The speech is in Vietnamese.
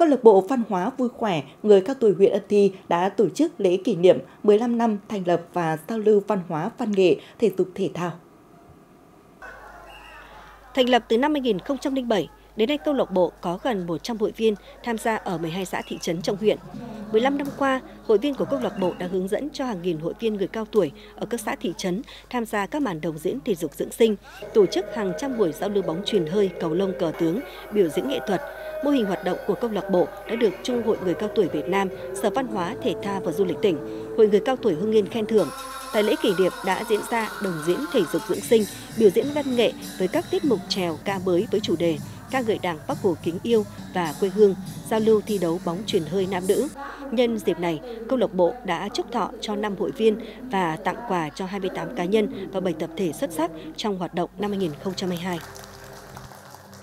câu lạc bộ Văn hóa Vui khỏe người cao tuổi huyện Ân Thi đã tổ chức lễ kỷ niệm 15 năm thành lập và giao lưu văn hóa, văn nghệ, thể dục thể thao. Thành lập từ năm 2007, đến nay câu lạc bộ có gần 100 hội viên tham gia ở 12 xã thị trấn trong huyện. 15 năm qua, hội viên của câu lạc bộ đã hướng dẫn cho hàng nghìn hội viên người cao tuổi ở các xã thị trấn tham gia các màn đồng diễn thể dục dưỡng sinh, tổ chức hàng trăm buổi giao lưu bóng chuyền hơi, cầu lông, cờ tướng, biểu diễn nghệ thuật. Mô hình hoạt động của câu lạc bộ đã được Trung hội người cao tuổi Việt Nam, Sở Văn hóa, Thể thao và Du lịch tỉnh, Hội người cao tuổi Hưng Yên khen thưởng. Tại lễ kỷ niệm đã diễn ra đồng diễn thể dục dưỡng sinh, biểu diễn văn nghệ với các tiết mục chèo ca mới với chủ đề ca ngợi Đảng, Bác Hồ kính yêu và quê hương, giao lưu thi đấu bóng chuyền hơi nam nữ. Nhân dịp này, câu lạc bộ đã chúc thọ cho 5 hội viên và tặng quà cho 28 cá nhân và 7 tập thể xuất sắc trong hoạt động năm 2022.